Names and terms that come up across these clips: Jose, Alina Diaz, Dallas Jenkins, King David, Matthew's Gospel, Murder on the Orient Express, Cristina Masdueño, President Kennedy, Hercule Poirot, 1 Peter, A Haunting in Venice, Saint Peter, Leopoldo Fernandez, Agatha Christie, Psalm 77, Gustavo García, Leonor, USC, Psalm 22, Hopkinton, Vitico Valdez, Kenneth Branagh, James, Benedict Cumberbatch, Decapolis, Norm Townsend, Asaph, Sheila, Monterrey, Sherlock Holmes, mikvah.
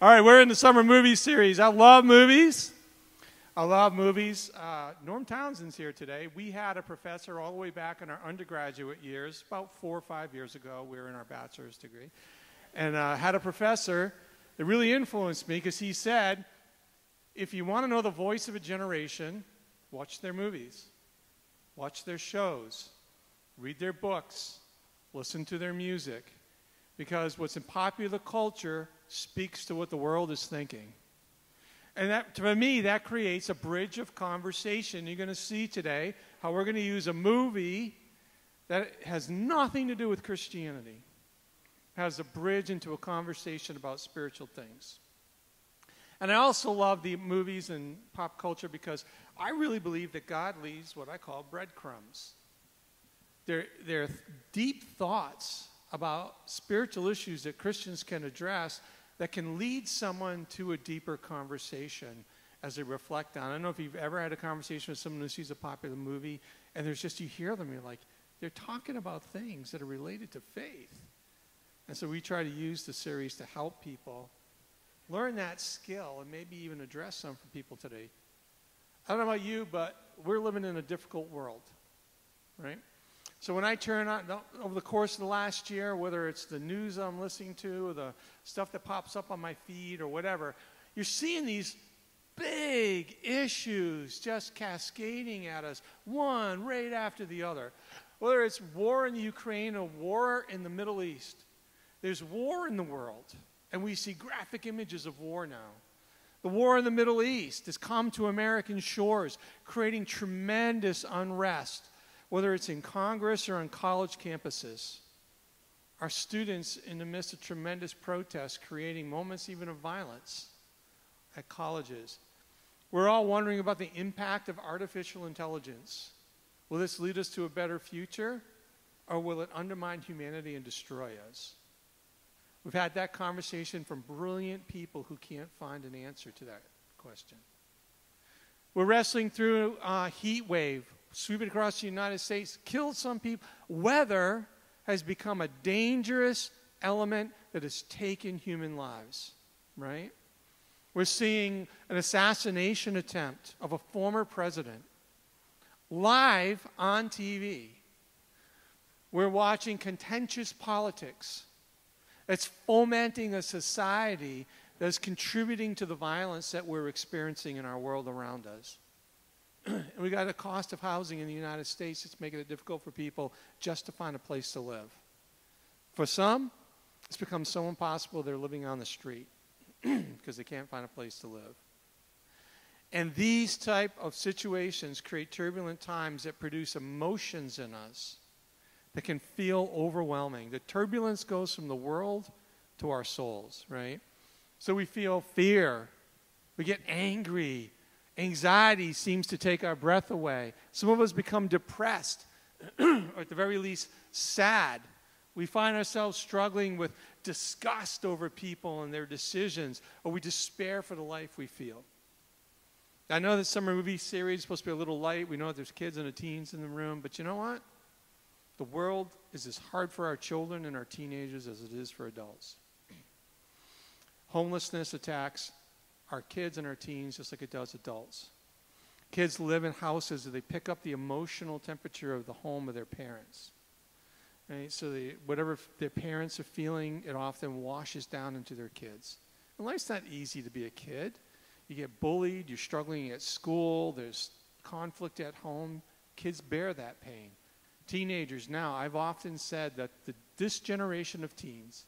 All right, we're in the summer movie series. I love movies. Norm Townsend's here today. We had a professor all the way back in our undergraduate years, about 4 or 5 years ago. We were in our bachelor's degree. And had a professor that really influenced me because he said, if you want to know the voice of a generation, watch their movies, watch their shows, read their books, listen to their music. Because what's in popular culture speaks to what the world is thinking. And that, to me, that creates a bridge of conversation. You're going to see today how we're going to use a movie that has nothing to do with Christianity. It has a bridge into a conversation about spiritual things. And I also love the movies and pop culture because I really believe that God leaves what I call breadcrumbs. They're deep thoughts about spiritual issues that Christians can address that can lead someone to a deeper conversation as they reflect on it. I don't know if you've ever had a conversation with someone who sees a popular movie, and there's just, you hear them, you're like, they're talking about things that are related to faith. And so we try to use the series to help people learn that skill and maybe even address some for people today. I don't know about you, but we're living in a difficult world, right? So when I turn on, over the course of the last year, whether it's the news I'm listening to, or the stuff that pops up on my feed or whatever, you're seeing these big issues just cascading at us, one right after the other. Whether it's war in Ukraine or war in the Middle East, there's war in the world, and we see graphic images of war now. The war in the Middle East has come to American shores, creating tremendous unrest. Whether it's in Congress or on college campuses, our students in the midst of tremendous protests, creating moments even of violence at colleges. We're all wondering about the impact of artificial intelligence. Will this lead us to a better future, or will it undermine humanity and destroy us? We've had that conversation from brilliant people who can't find an answer to that question. We're wrestling through a heat wave sweeping across the United States, killed some people. Weather has become a dangerous element that has taken human lives, right? We're seeing an assassination attempt of a former president live on TV. We're watching contentious politics that's fomenting a society that's contributing to the violence that we're experiencing in our world around us. And we got a cost of housing in the United States that's making it difficult for people just to find a place to live. For some, it's become so impossible they're living on the street because they can't find a place to live. And these type of situations create turbulent times that produce emotions in us that can feel overwhelming. The turbulence goes from the world to our souls, right? So we feel fear. We get angry. Anxiety seems to take our breath away. Some of us become depressed, or at the very least, sad. We find ourselves struggling with disgust over people and their decisions, or we despair for the life we feel. I know this summer movie series is supposed to be a little light. We know that there's kids and the teens in the room, but you know what? The world is as hard for our children and our teenagers as it is for adults. Homelessness attacks our kids and our teens just like it does adults. Kids live in houses where they pick up the emotional temperature of the home of their parents. Right? So whatever their parents are feeling, it often washes down into their kids. And life's not easy to be a kid. You get bullied, you're struggling at school, there's conflict at home. Kids bear that pain. Teenagers now, I've often said that this generation of teens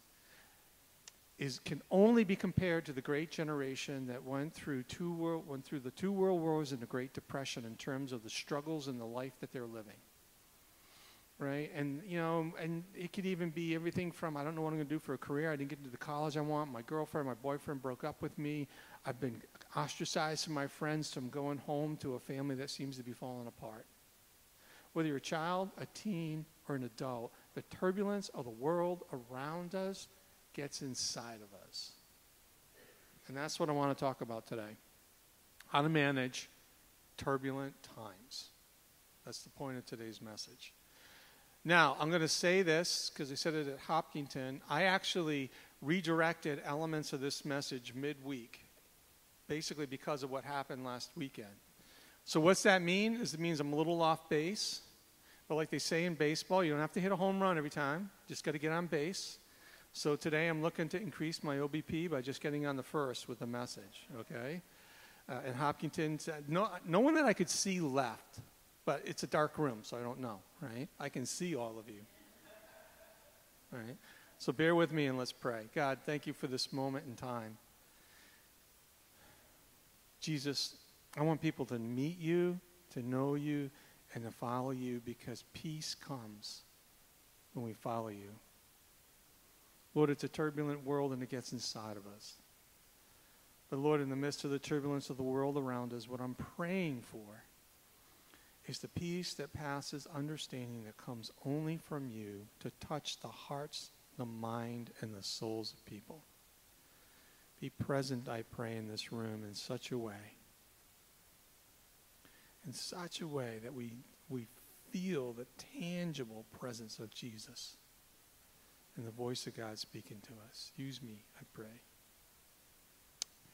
can only be compared to the great generation that went through the two world wars and the Great Depression in terms of the struggles and the life that they're living, right? And, you know, and it could even be everything from, I don't know what I'm going to do for a career. I didn't get into the college I want. My girlfriend, my boyfriend broke up with me. I've been ostracized from my friends, so I'm going home to a family that seems to be falling apart. Whether you're a child, a teen, or an adult, the turbulence of the world around us gets inside of us. And that's what I want to talk about today. How to manage turbulent times. That's the point of today's message. Now, I'm going to say this because I said it at Hopkinton. I actually redirected elements of this message midweek, basically because of what happened last weekend. So what's that mean? It means I'm a little off base. But like they say in baseball, you don't have to hit a home run every time. Just got to get on base. So today I'm looking to increase my OBP by just getting on the first with the message, okay? And Hopkinton said, no one that I could see left, but it's a dark room, so I don't know, right? I can see all of you, all right? So bear with me and let's pray. God, thank you for this moment in time. Jesus, I want people to meet you, to know you, and to follow you, because peace comes when we follow you. Lord, it's a turbulent world and it gets inside of us. But Lord, in the midst of the turbulence of the world around us, what I'm praying for is the peace that passes understanding that comes only from you to touch the hearts, the mind, and the souls of people. Be present, I pray, in this room in such a way. In such a way that we feel the tangible presence of Jesus and the voice of God speaking to us. Use me, I pray.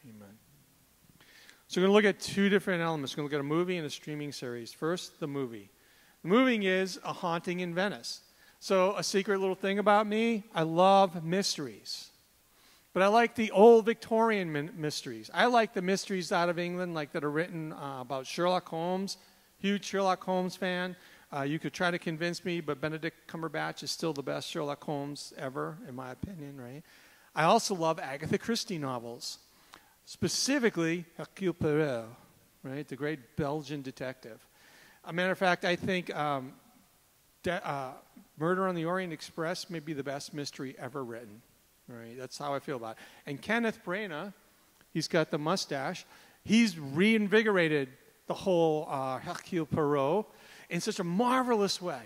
Amen. So we're going to look at two different elements. We're going to look at a movie and a streaming series. First, the movie. The movie is A Haunting in Venice. So a secret little thing about me, I love mysteries. But I like the old Victorian mysteries. I like the mysteries out of England, like that are written about Sherlock Holmes. Huge Sherlock Holmes fan. You could try to convince me, but Benedict Cumberbatch is still the best Sherlock Holmes ever, in my opinion, right? I also love Agatha Christie novels, specifically Hercule Poirot, right? The great Belgian detective. As a matter of fact, I think Murder on the Orient Express may be the best mystery ever written. Right, that's how I feel about it. And Kenneth Branagh, he's got the mustache. He's reinvigorated the whole Hercule Poirot in such a marvelous way,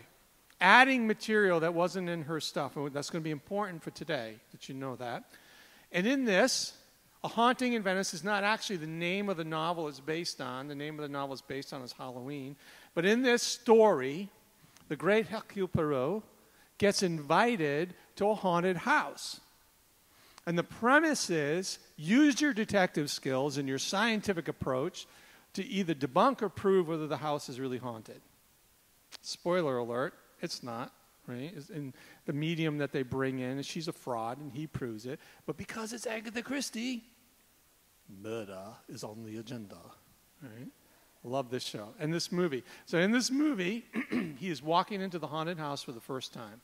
adding material that wasn't in her stuff. And that's going to be important for today, that you know that. And in this, A Haunting in Venice is not actually the name of the novel it's based on. The name of the novel it's based on is Halloween. But in this story, the great Hercule Poirot gets invited to a haunted house. And the premise is, use your detective skills and your scientific approach to either debunk or prove whether the house is really haunted. Spoiler alert, it's not, right? It's in the medium that they bring in, and she's a fraud, and he proves it. But because it's Agatha Christie, murder is on the agenda, right? Love this show and this movie. So in this movie, he is walking into the haunted house for the first time.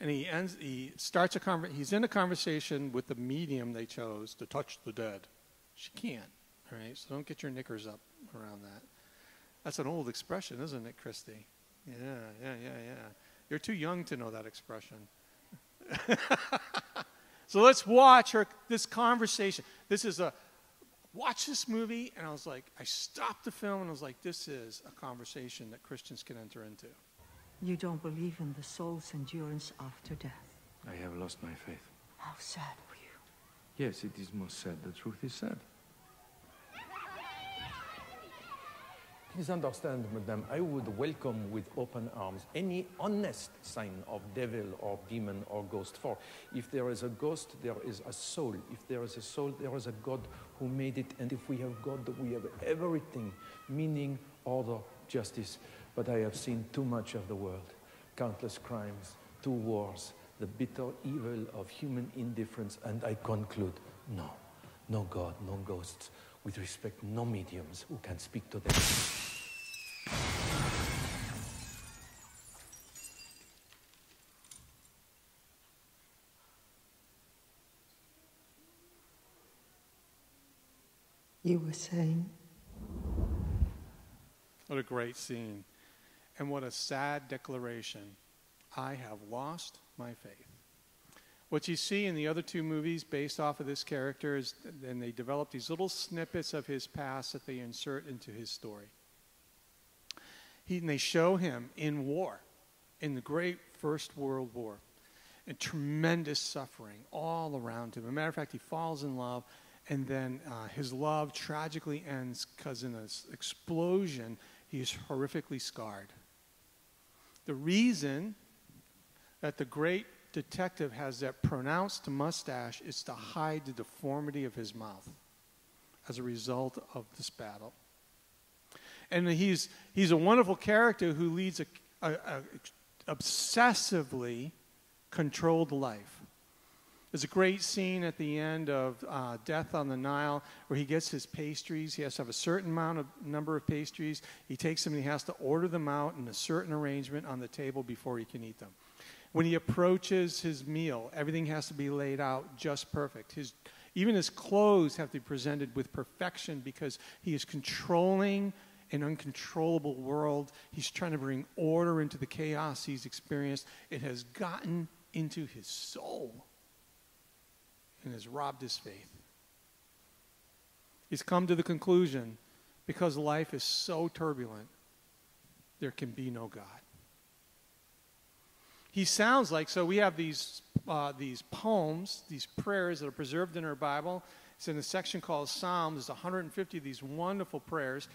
And he's in a conversation with the medium they chose to touch the dead. She can't, all right? So don't get your knickers up around that. That's an old expression, isn't it, Christy? Yeah. You're too young to know that expression. So let's watch this conversation. Watch this movie, and I stopped the film, and I was like, this is a conversation that Christians can enter into. You don't believe in the soul's endurance after death. I have lost my faith. How sad for you. Yes, it is most sad. The truth is sad. Please understand, madame, I would welcome with open arms any honest sign of devil or demon or ghost. For if there is a ghost, there is a soul. If there is a soul, there is a God who made it. And if we have God, we have everything, meaning, order, justice. But I have seen too much of the world, countless crimes, two wars, the bitter evil of human indifference, and I conclude, no God, no ghosts, with respect, no mediums who can speak to them. You were saying? What a great scene. And what a sad declaration. I have lost my faith. What you see in the other two movies based off of this character is, and they develop these little snippets of his past that they insert into his story. And they show him in war, in the great First World War, and tremendous suffering all around him. As a matter of fact, he falls in love, and then his love tragically ends because in an explosion, he is horrifically scarred. The reason that the great detective has that pronounced mustache is to hide the deformity of his mouth as a result of this battle. And he's a wonderful character who leads a obsessively controlled life. There's a great scene at the end of Death on the Nile where he gets his pastries. He has to have a certain amount of number of pastries. He takes them and he has to order them out in a certain arrangement on the table before he can eat them. When he approaches his meal, everything has to be laid out just perfect. Even his clothes have to be presented with perfection because he is controlling an uncontrollable world. He's trying to bring order into the chaos he's experienced. It has gotten into his soul and has robbed his faith. He's come to the conclusion, because life is so turbulent, there can be no God. He sounds like, so we have these poems, these prayers that are preserved in our Bible. It's in a section called Psalms. There's 150 of these wonderful prayers.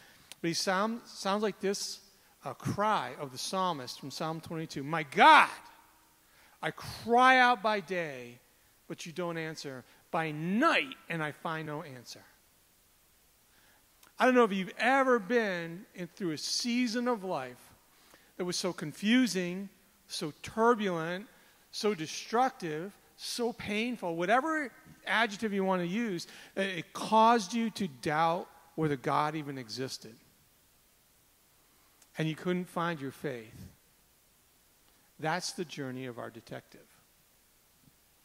But he sounds like this cry of the psalmist from Psalm 22. My God, I cry out by day, but you don't answer. By night, and I find no answer. I don't know if you've ever been through a season of life that was so confusing, so turbulent, so destructive, so painful, whatever adjective you want to use, it caused you to doubt whether God even existed. And you couldn't find your faith. That's the journey of our detective.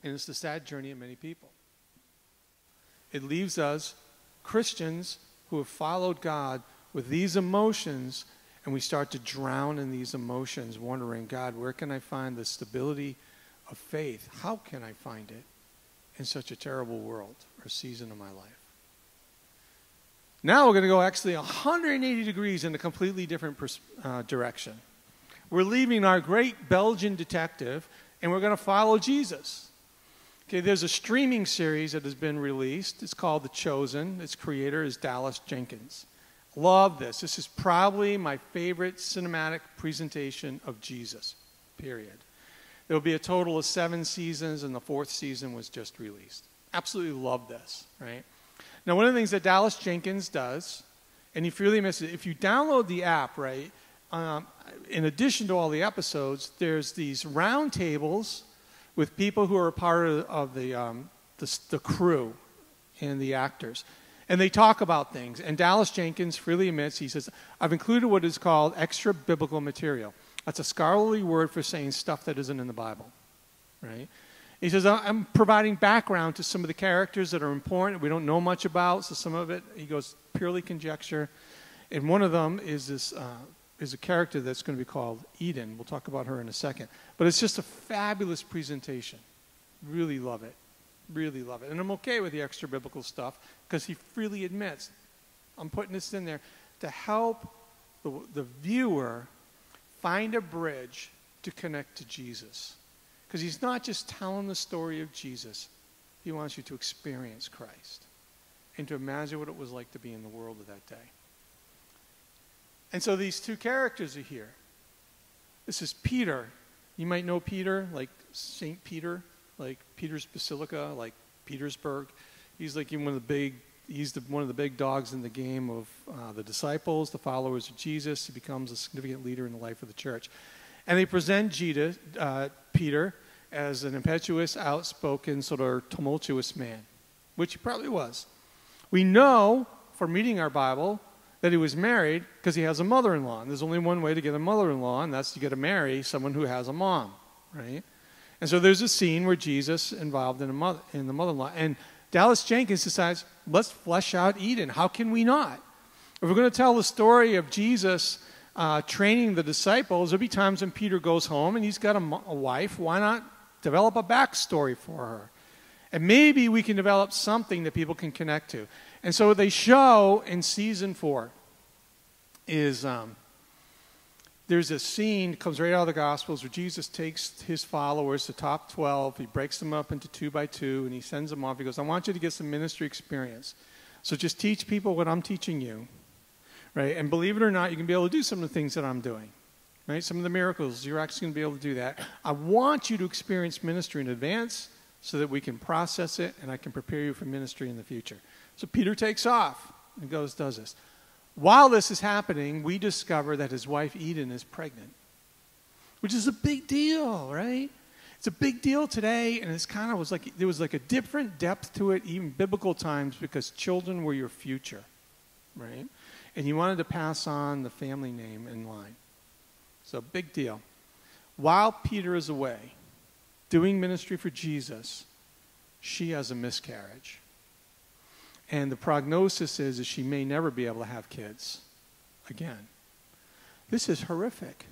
And it's the sad journey of many people. It leaves us, Christians, who have followed God with these emotions, and we start to drown in these emotions, wondering, God, where can I find the stability of faith? How can I find it in such a terrible world or season of my life? Now we're going to go actually 180 degrees in a completely different direction. We're leaving our great Belgian detective, and we're going to follow Jesus. Okay, there's a streaming series that has been released. It's called The Chosen. Its creator is Dallas Jenkins. Love this. This is probably my favorite cinematic presentation of Jesus, period. There will be a total of 7 seasons, and the 4th season was just released. Absolutely love this, right? Now, one of the things that Dallas Jenkins does, and if you really miss it, if you download the app, right, in addition to all the episodes, there's these round tables with people who are a part of the crew and the actors. And they talk about things. And Dallas Jenkins freely admits, he says, I've included what is called extra biblical material. That's a scholarly word for saying stuff that isn't in the Bible, right? He says, I'm providing background to some of the characters that are important, we don't know much about, so some of it, he goes, purely conjecture. And one of them is this, is a character that's going to be called Eden. We'll talk about her in a second. But it's just a fabulous presentation. Really love it. Really love it. And I'm okay with the extra biblical stuff, because he freely admits, I'm putting this in there to help the viewer find a bridge to connect to Jesus. Because he's not just telling the story of Jesus. He wants you to experience Christ and to imagine what it was like to be in the world of that day. And so these two characters are here. This is Peter. You might know Peter, like Saint Peter, like Peter's Basilica, like Petersburg. He's like one of the big, one of the big dogs in the game of the disciples, the followers of Jesus. He becomes a significant leader in the life of the church. And they present Peter as an impetuous, outspoken, sort of tumultuous man, which he probably was. We know from reading our Bible that he was married because he has a mother-in-law. And there's only one way to get a mother-in-law, and that's you got to marry someone who has a mom, right? And so there's a scene where Jesus involved in the mother-in-law. And Dallas Jenkins decides, let's flesh out Eden. How can we not? If we're going to tell the story of Jesus training the disciples, there'll be times when Peter goes home and he's got a wife. Why not develop a backstory for her? And maybe we can develop something that people can connect to. And so what they show in season 4 is there's a scene that comes right out of the Gospels where Jesus takes his followers, the top 12, he breaks them up into 2 by 2, and he sends them off. He goes, I want you to get some ministry experience. So just teach people what I'm teaching you. Right? And believe it or not, you can be able to do some of the things that I'm doing. right? Some of the miracles, you're actually going to be able to do that. I want you to experience ministry in advance so that we can process it and I can prepare you for ministry in the future. So Peter takes off and goes, does this. While this is happening, we discover that his wife Eden is pregnant, which is a big deal, right? It's a big deal today, and it's kind of was like, there was like a different depth to it, even biblical times, because children were your future, right? And you wanted to pass on the family name in line. So big deal. While Peter is away, doing ministry for Jesus, she has a miscarriage. And the prognosis is that she may never be able to have kids again. This is horrific.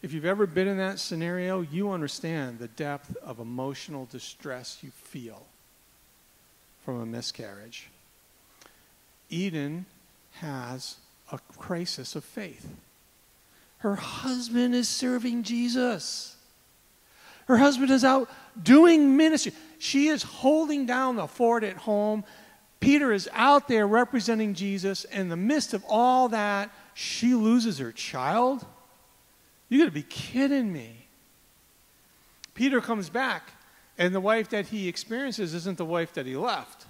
If you've ever been in that scenario, you understand the depth of emotional distress you feel from a miscarriage. Eden has a crisis of faith. Her husband is serving Jesus. Her husband is out doing ministry. She is holding down the fort at home. Peter is out there representing Jesus. In the midst of all that, she loses her child. You got to be kidding me. Peter comes back, and the wife that he experiences isn't the wife that he left.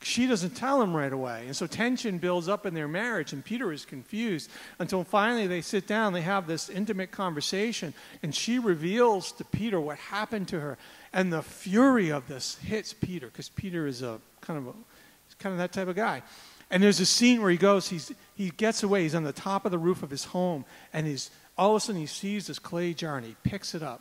She doesn't tell him right away. And so tension builds up in their marriage, and Peter is confused until finally they sit down. They have this intimate conversation, and she reveals to Peter what happened to her. And the fury of this hits Peter, because Peter is kind of that type of guy. And there's a scene where he goes, he gets away. He's on the top of the roof of his home, and he's all of a sudden he sees this clay jar, and he picks it up.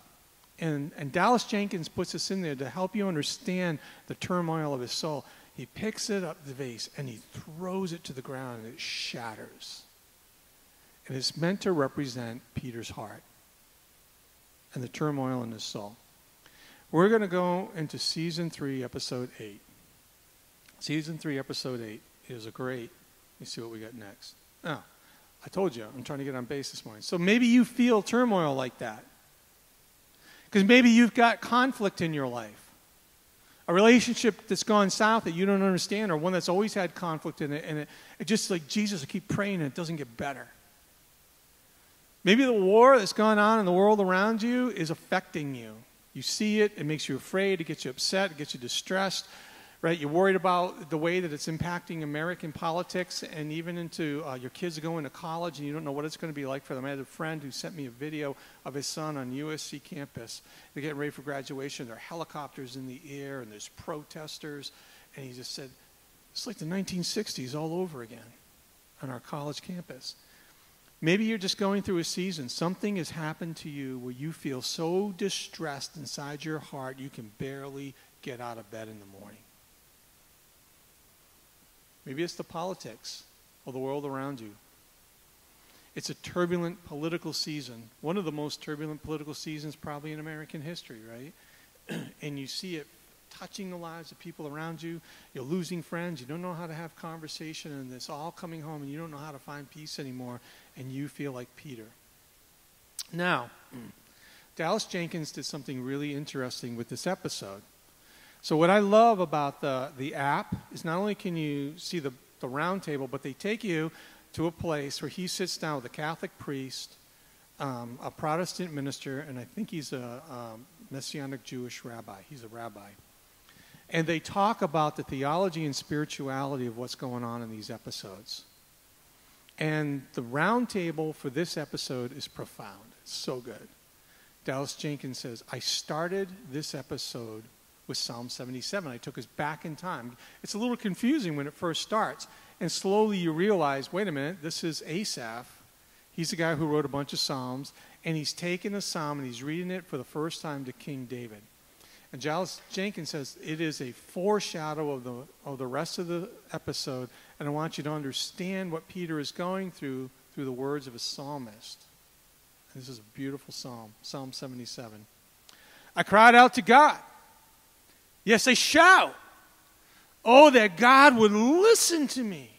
And Dallas Jenkins puts this in there to help you understand the turmoil of his soul. He picks it up, the vase, and he throws it to the ground, and it shatters. And it's meant to represent Peter's heart and the turmoil in his soul. We're going to go into Season 3, Episode 8. Season 3, Episode 8 is a great... Let's see what we got next. Oh, I told you, I'm trying to get on base this morning. So maybe you feel turmoil like that. Because maybe you've got conflict in your life. A relationship that's gone south that you don't understand, or one that's always had conflict in it, and it just like Jesus, I keep praying and it doesn't get better. Maybe the war that's gone on in the world around you is affecting you. You see it, it makes you afraid, it gets you upset, it gets you distressed, right? You're worried about the way that it's impacting American politics and even into your kids going to college, and you don't know what it's going to be like for them. I had a friend who sent me a video of his son on USC campus. They're getting ready for graduation. There are helicopters in the air, and there's protesters. And he just said, it's like the 1960s all over again on our college campus. Maybe you're just going through a season. Something has happened to you where you feel so distressed inside your heart you can barely get out of bed in the morning. Maybe it's the politics or the world around you. It's a turbulent political season, one of the most turbulent political seasons probably in American history, right? And you see it touching the lives of people around you. You're losing friends. You don't know how to have conversation, and it's all coming home, and you don't know how to find peace anymore, and you feel like Peter. Now, Dallas Jenkins did something really interesting with this episode. So what I love about the app is not only can you see the round table, but they take you to a place where he sits down with a Catholic priest, a Protestant minister, and I think he's a Messianic Jewish rabbi. He's a rabbi. And they talk about the theology and spirituality of what's going on in these episodes. And the round table for this episode is profound. It's so good. Dallas Jenkins says, I started this episode with Psalm 77. I took us back in time. It's a little confusing when it first starts, and slowly you realize, wait a minute, this is Asaph. He's the guy who wrote a bunch of Psalms, and he's taking a Psalm, and he's reading it for the first time to King David. And Dallas Jenkins says, it is a foreshadow of the rest of the episode, and I want you to understand what Peter is going through the words of a psalmist. And this is a beautiful psalm, Psalm 77. I cried out to God. Yes, they shout. Oh, that God would listen to me.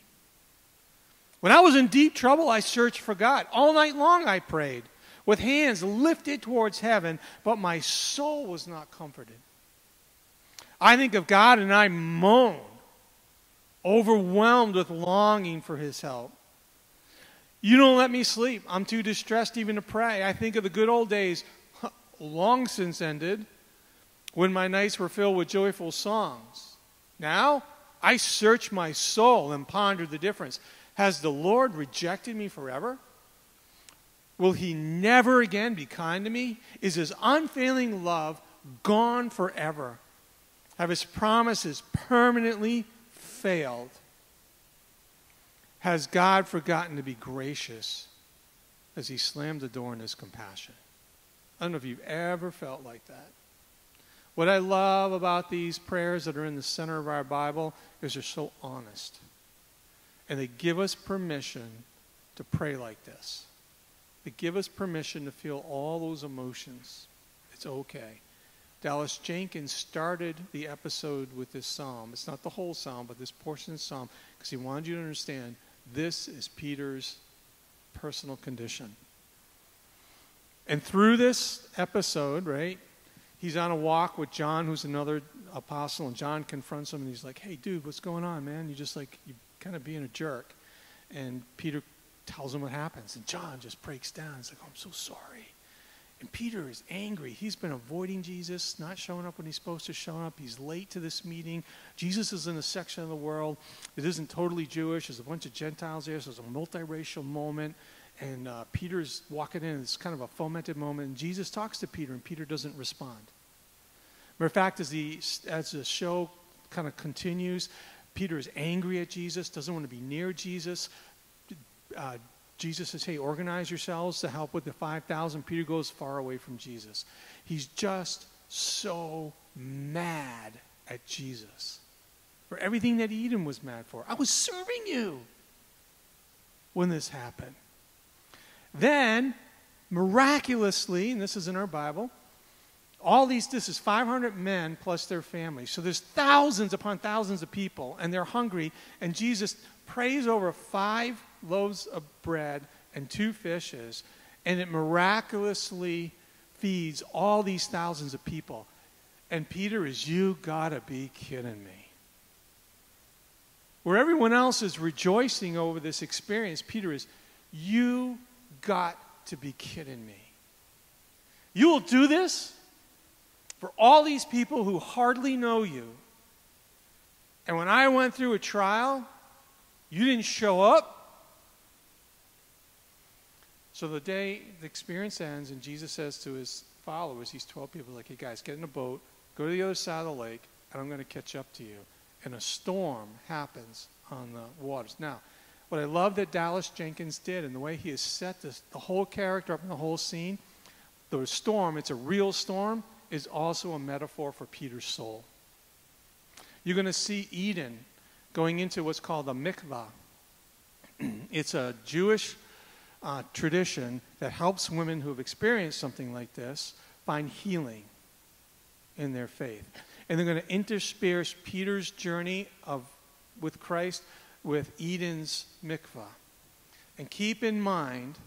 When I was in deep trouble, I searched for God. All night long I prayed, with hands lifted towards heaven, but my soul was not comforted. I think of God and I moan, overwhelmed with longing for his help. You don't let me sleep. I'm too distressed even to pray. I think of the good old days, long since ended, when my nights were filled with joyful songs. Now I search my soul and ponder the difference. Has the Lord rejected me forever? Will he never again be kind to me? Is his unfailing love gone forever? Have his promises permanently failed? Has God forgotten to be gracious as he slammed the door in his compassion? I don't know if you've ever felt like that. What I love about these prayers that are in the center of our Bible is they're so honest. And they give us permission to pray like this. They give us permission to feel all those emotions. It's okay. Dallas Jenkins started the episode with this psalm. It's not the whole psalm, but this portion of the psalm, because he wanted you to understand this is Peter's personal condition. And through this episode, right, he's on a walk with John, who's another apostle, and John confronts him, and he's like, hey, dude, what's going on, man? You're kind of being a jerk. And Peter tells him what happens, and John just breaks down. He's like, oh, I'm so sorry. And Peter is angry. He's been avoiding Jesus, not showing up when he's supposed to show up. He's late to this meeting. Jesus is in a section of the world that isn't totally Jewish. There's a bunch of Gentiles there, so it's a multiracial moment. And Peter's walking in. It's kind of a fomented moment. And Jesus talks to Peter, and Peter doesn't respond. Matter of fact, as the show kind of continues, Peter is angry at Jesus, doesn't want to be near Jesus. Jesus says, hey, organize yourselves to help with the 5,000. Peter goes far away from Jesus. He's just so mad at Jesus for everything that Eden was mad for. I was serving you when this happened. Then, miraculously, and this is in our Bible, this is 500 men plus their families. So there's thousands upon thousands of people, and they're hungry, and Jesus prays over 5 loaves of bread and 2 fishes, and it miraculously feeds all these thousands of people. And Peter is, you gotta be kidding me. Where everyone else is rejoicing over this experience, Peter is, you got to be kidding me. You will do this for all these people who hardly know you. And when I went through a trial, you didn't show up. So the day the experience ends, and Jesus says to his followers, these 12 people, like, hey guys, get in a boat, go to the other side of the lake, and I'm going to catch up to you. And a storm happens on the waters. Now, what I love that Dallas Jenkins did, and the way he has set the whole character up in the whole scene, the storm, it's a real storm, is also a metaphor for Peter's soul. You're going to see Eden going into what's called a mikvah. It's a Jewish tradition that helps women who have experienced something like this find healing in their faith. And they're going to intersperse Peter's journey with Christ with Eden's mikvah. And keep in mind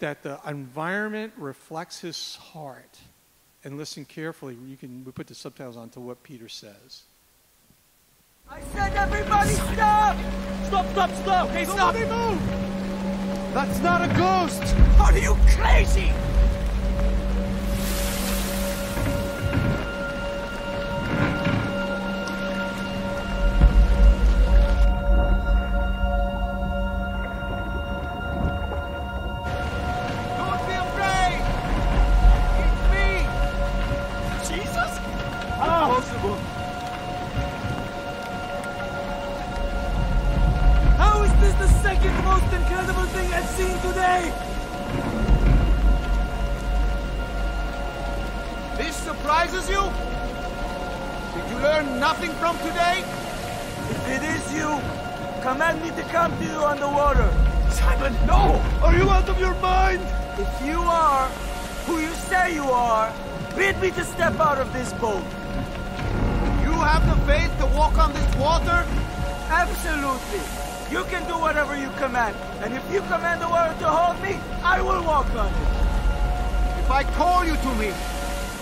that the environment reflects his heart. And listen carefully. We put the subtitles on to what Peter says. I said, everybody stop! Stop, stop, stop! Hey, stop! Nobody move! That's not a ghost! Are you crazy? And if you command the water to hold me, I will walk on it. If I call you to me,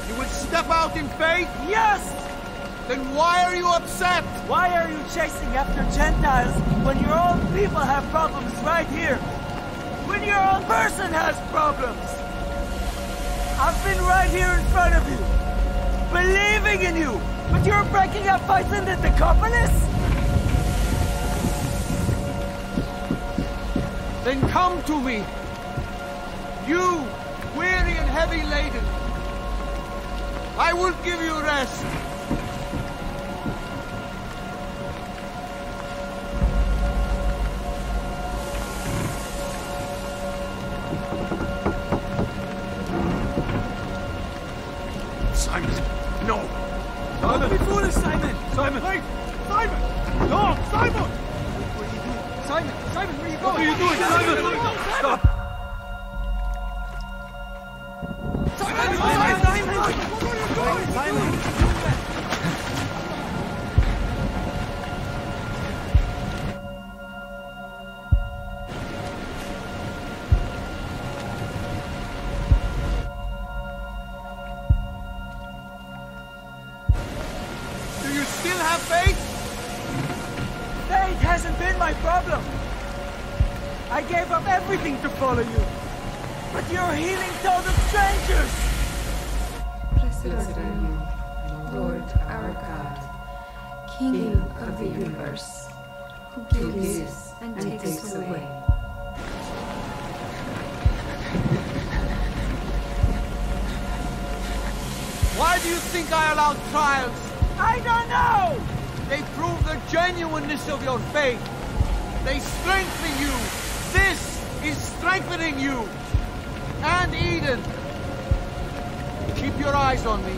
you will step out in faith? Yes! Then why are you upset? Why are you chasing after Gentiles when your own people have problems right here? when your own person has problems. I've been right here in front of you, believing in you, but you're breaking up fights in the Decapolis? Then come to me, you, weary and heavy laden. I will give you rest. Of your faith. They strengthen you. This is strengthening you. And Eden. Keep your eyes on me.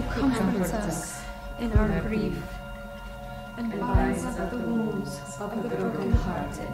Who comforts us in our grief and binds up the wounds of the brokenhearted.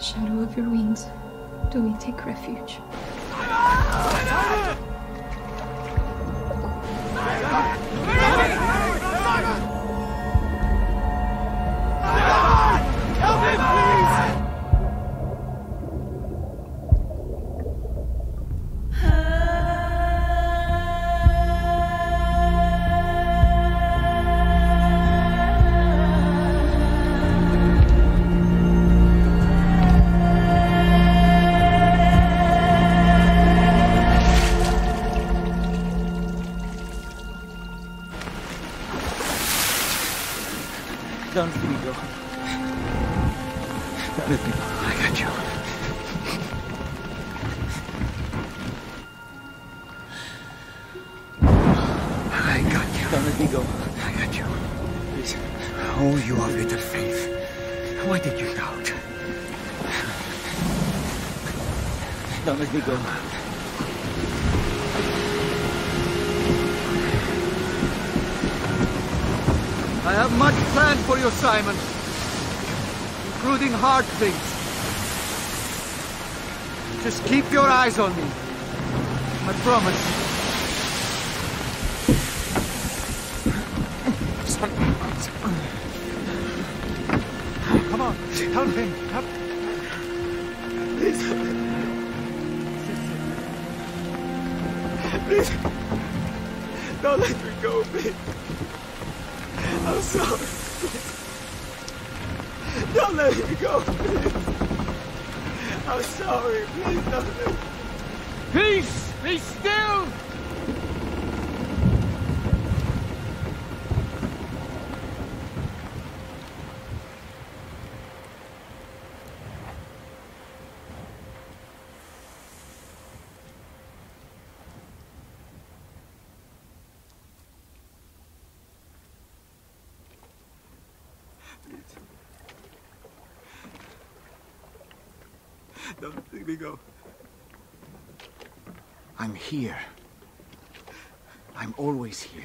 Shadow of your wings, do we take refuge? Simon, including hard things. Just keep your eyes on me. I promise. Come on, help him. Help. Please. Please. Don't let me go, please. I'm sorry. Don't let me go, please. I'm sorry, please don't let me go. Peace! Be still! I'm here. I'm always here.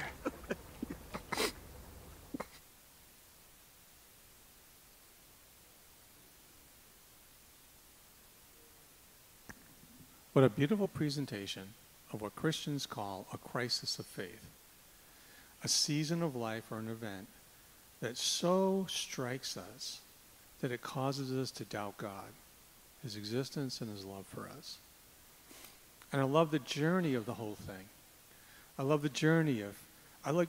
What a beautiful presentation of what Christians call a crisis of faith, a season of life or an event that so strikes us that it causes us to doubt God, his existence, and his love for us. And I love the journey of the whole thing. I love the journey of,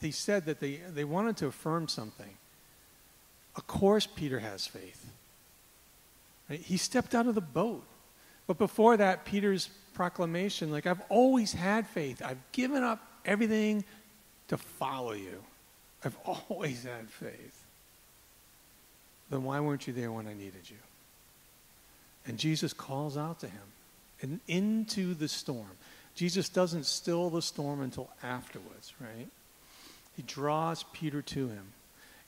they said that they wanted to affirm something. Of course Peter has faith. Right? He stepped out of the boat. But before that, Peter's proclamation, like, I've always had faith. I've given up everything to follow you. I've always had faith. Then why weren't you there when I needed you? And Jesus calls out to him and into the storm. Jesus doesn't still the storm until afterwards, right? He draws Peter to him.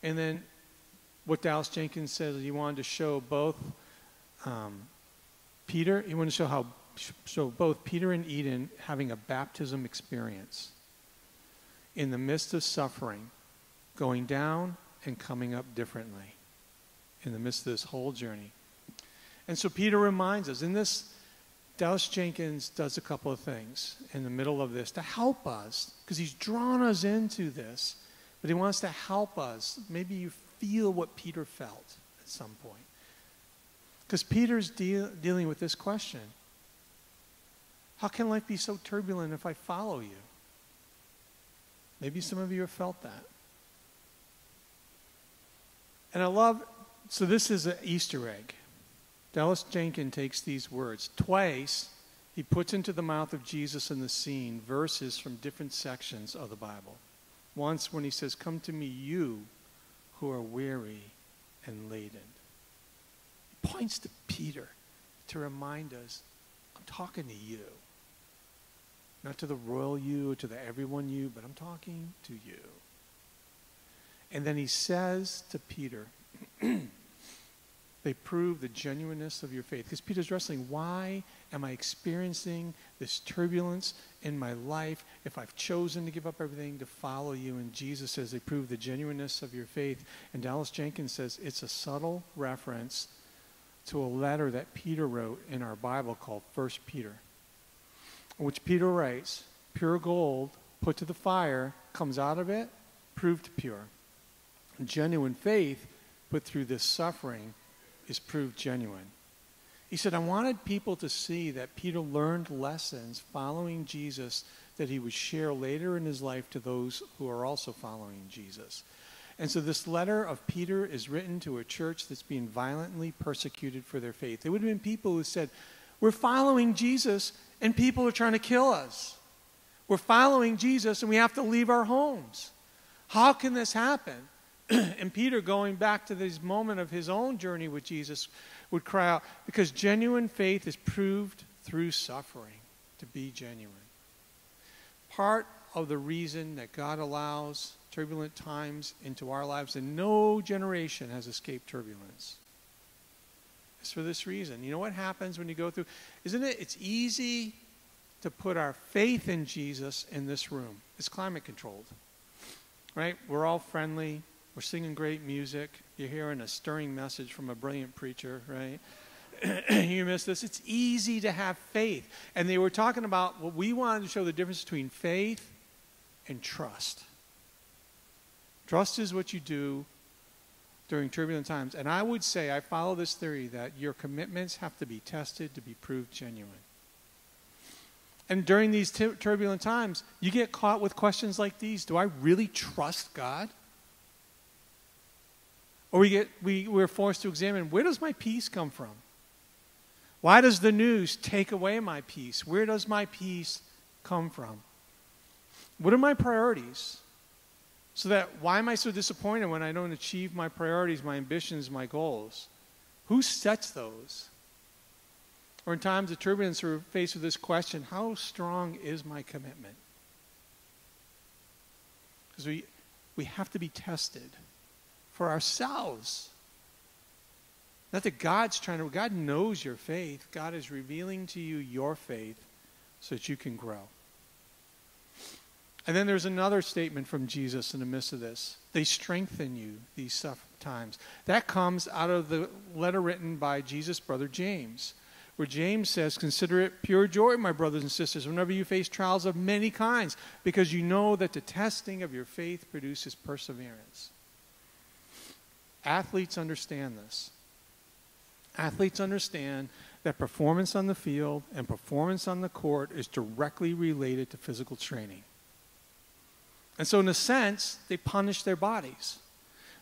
And then what Dallas Jenkins says, he wanted to show both Peter, he wanted to show both Peter and Eden having a baptism experience in the midst of suffering, going down and coming up differently in the midst of this whole journey. And so Peter reminds us, in this, Dallas Jenkins does a couple of things in the middle of this to help us, because he's drawn us into this, but he wants to help us. Maybe you feel what Peter felt at some point. Because Peter's dealing with this question. How can life be so turbulent if I follow you? Maybe some of you have felt that. And I love, so this is an Easter egg. Dallas Jenkins takes these words. Twice, he puts into the mouth of Jesus in the scene verses from different sections of the Bible. Once when he says, come to me, you who are weary and laden. He points to Peter to remind us, I'm talking to you. Not to the royal you, to the everyone you, but I'm talking to you. And then he says to Peter, they prove the genuineness of your faith. Because Peter's wrestling, why am I experiencing this turbulence in my life if I've chosen to give up everything to follow you? And Jesus says, they prove the genuineness of your faith. And Dallas Jenkins says, it's a subtle reference to a letter that Peter wrote in our Bible called 1 Peter, in which Peter writes, pure gold put to the fire comes out of it, proved pure. Genuine faith put through this suffering is proved genuine. He said, I wanted people to see that Peter learned lessons following Jesus that he would share later in his life to those who are also following Jesus. And so this letter of Peter is written to a church that's being violently persecuted for their faith. There would have been people who said, we're following Jesus and people are trying to kill us. We're following Jesus and we have to leave our homes. How can this happen? And Peter, going back to this moment of his own journey with Jesus, would cry out, because genuine faith is proved through suffering to be genuine. Part of the reason that God allows turbulent times into our lives, and no generation has escaped turbulence, is for this reason. You know what happens when you go through? Isn't it? It's easy to put our faith in Jesus in this room. It's climate controlled, right? We're all friendly. We're singing great music. You're hearing a stirring message from a brilliant preacher, right? You miss this. It's easy to have faith. And they were talking about what we wanted to show the difference between faith and trust. Trust is what you do during turbulent times. And I would say, I follow this theory that your commitments have to be tested to be proved genuine. And during these turbulent times, you get caught with questions like these. Do I really trust God? Or we're forced to examine, where does my peace come from? Why does the news take away my peace? Where does my peace come from? What are my priorities? So that, why am I so disappointed when I don't achieve my priorities, my ambitions, my goals? Who sets those? Or in times of turbulence, we're faced with this question, how strong is my commitment? Because we have to be tested for ourselves. Not that God's trying to, God knows your faith. God is revealing to you your faith so that you can grow. And then there's another statement from Jesus in the midst of this. They strengthen you these tough times. That comes out of the letter written by Jesus' brother James, where James says, "Consider it pure joy, my brothers and sisters, whenever you face trials of many kinds, because you know that the testing of your faith produces perseverance." Athletes understand this. Athletes understand that performance on the field and performance on the court is directly related to physical training. And so in a sense, they punish their bodies.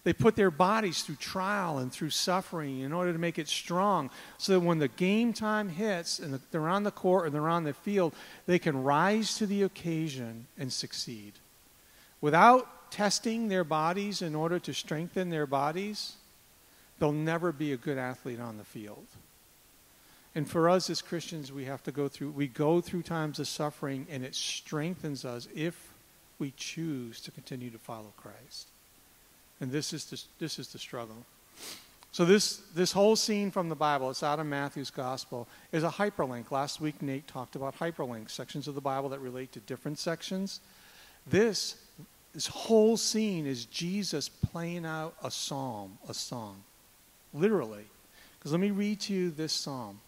They put their bodies through trial and through suffering in order to make it strong, so that when the game time hits and they're on the court and they're on the field, they can rise to the occasion and succeed. Without testing their bodies in order to strengthen their bodies, they'll never be a good athlete on the field. And for us as Christians, we go through times of suffering, and it strengthens us if we choose to continue to follow Christ. And this is the struggle. So this whole scene from the Bible, it's out of Matthew's Gospel, is a hyperlink. Last week, Nate talked about hyperlinks, sections of the Bible that relate to different sections. This whole scene is Jesus playing out a song, literally. Because let me read to you this psalm.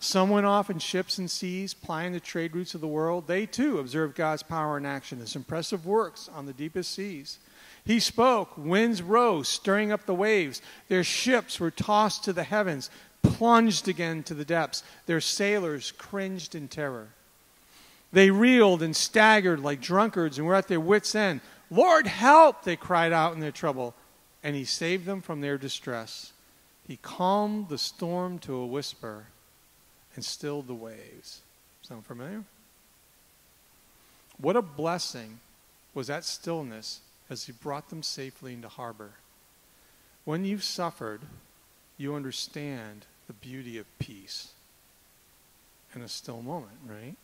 "Some went off in ships and seas, plying the trade routes of the world. They, too, observed God's power in action, His impressive works on the deepest seas. He spoke, winds rose, stirring up the waves. Their ships were tossed to the heavens, plunged again to the depths. Their sailors cringed in terror. They reeled and staggered like drunkards and were at their wits' end. 'Lord, help!' they cried out in their trouble, and He saved them from their distress. He calmed the storm to a whisper and stilled the waves." Sound familiar? What a blessing was that stillness as He brought them safely into harbor. When you've suffered, you understand the beauty of peace in a still moment, right?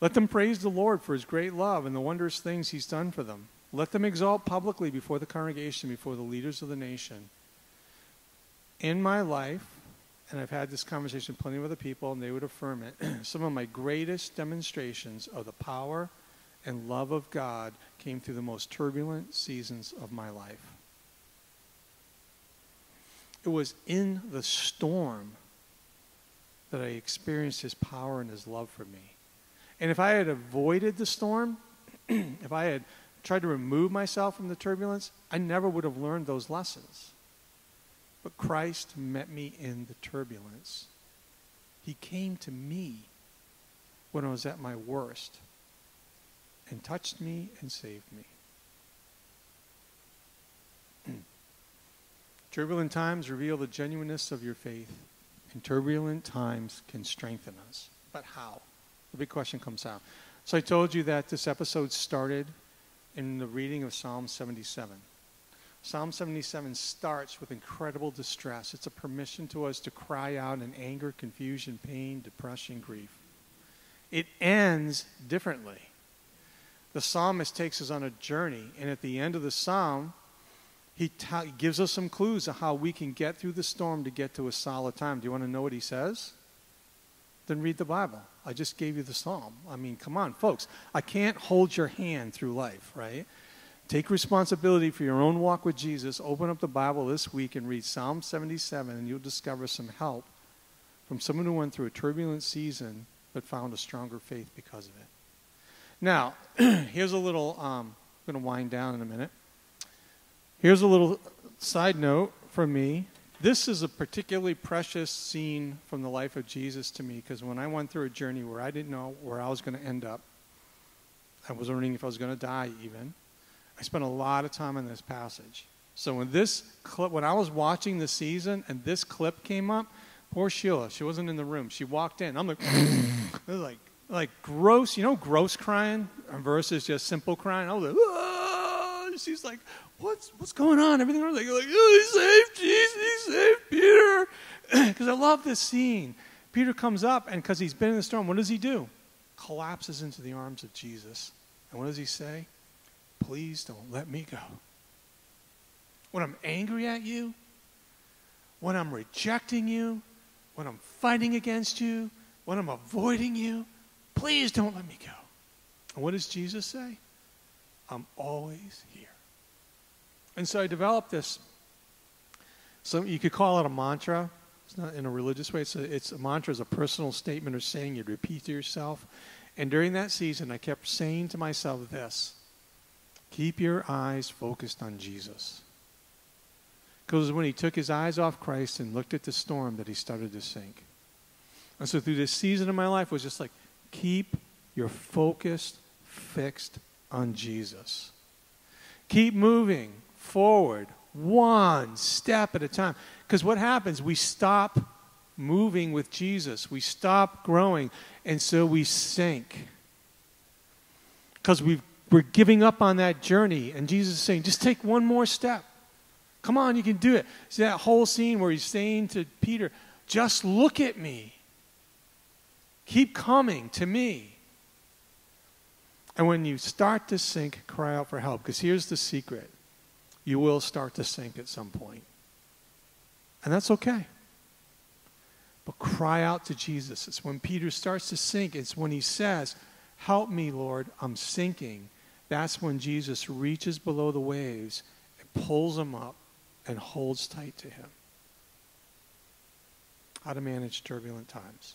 "Let them praise the Lord for His great love and the wondrous things He's done for them. Let them exalt publicly before the congregation, before the leaders of the nation." In my life, and I've had this conversation with plenty of other people, and they would affirm it, some of my greatest demonstrations of the power and love of God came through the most turbulent seasons of my life. It was in the storm that I experienced His power and His love for me. And if I had avoided the storm, if I had tried to remove myself from the turbulence, I never would have learned those lessons. But Christ met me in the turbulence. He came to me when I was at my worst and touched me and saved me. Turbulent times reveal the genuineness of your faith, and turbulent times can strengthen us. But how? The big question comes out. So I told you that this episode started in the reading of Psalm 77. Psalm 77 starts with incredible distress. It's a permission to us to cry out in anger, confusion, pain, depression, grief. It ends differently. The psalmist takes us on a journey, and at the end of the psalm, he gives us some clues of how we can get through the storm to get to a solid time. Do you want to know what he says? Then read the Bible. I just gave you the psalm. I mean, come on, folks. I can't hold your hand through life, right? Take responsibility for your own walk with Jesus. Open up the Bible this week and read Psalm 77, and you'll discover some help from someone who went through a turbulent season but found a stronger faith because of it. Now, here's a little, I'm going to wind down in a minute. Here's a little side note from me. This is a particularly precious scene from the life of Jesus to me, because when I went through a journey where I didn't know where I was going to end up, I was wondering if I was going to die even. I spent a lot of time on this passage. So when this clip, when I was watching the season and this clip came up, poor Sheila, she wasn't in the room. She walked in. I'm like, like gross, you know, gross crying versus just simple crying. I was like, "Whoa!" She's like, "What's going on?" Everything. I was like, "Oh, he saved Jesus. He saved Peter." Because I love this scene. Peter comes up, and because he's been in the storm, what does he do? Collapses into the arms of Jesus. And what does he say? "Please don't let me go. When I'm angry at you, when I'm rejecting you, when I'm fighting against you, when I'm avoiding you, please don't let me go." And what does Jesus say? "I'm always here." And so I developed this, so you could call it a mantra. It's not in a religious way. It's a mantra, is a personal statement or saying you'd repeat to yourself. And during that season, I kept saying to myself this: keep your eyes focused on Jesus. Because when he took his eyes off Christ and looked at the storm, that he started to sink. And so through this season of my life, it was just like, keep your focus fixed on Jesus. Keep moving forward one step at a time. Because what happens? We stop moving with Jesus. We stop growing. And so we sink. Because we're giving up on that journey. And Jesus is saying, just take one more step. Come on, you can do it. See that whole scene where he's saying to Peter, just look at me. Keep coming to me. And when you start to sink, cry out for help. Because here's the secret. You will start to sink at some point. And that's okay. But cry out to Jesus. It's when Peter starts to sink. It's when he says, help me, Lord, I'm sinking. That's when Jesus reaches below the waves and pulls him up and holds tight to him. How to manage turbulent times.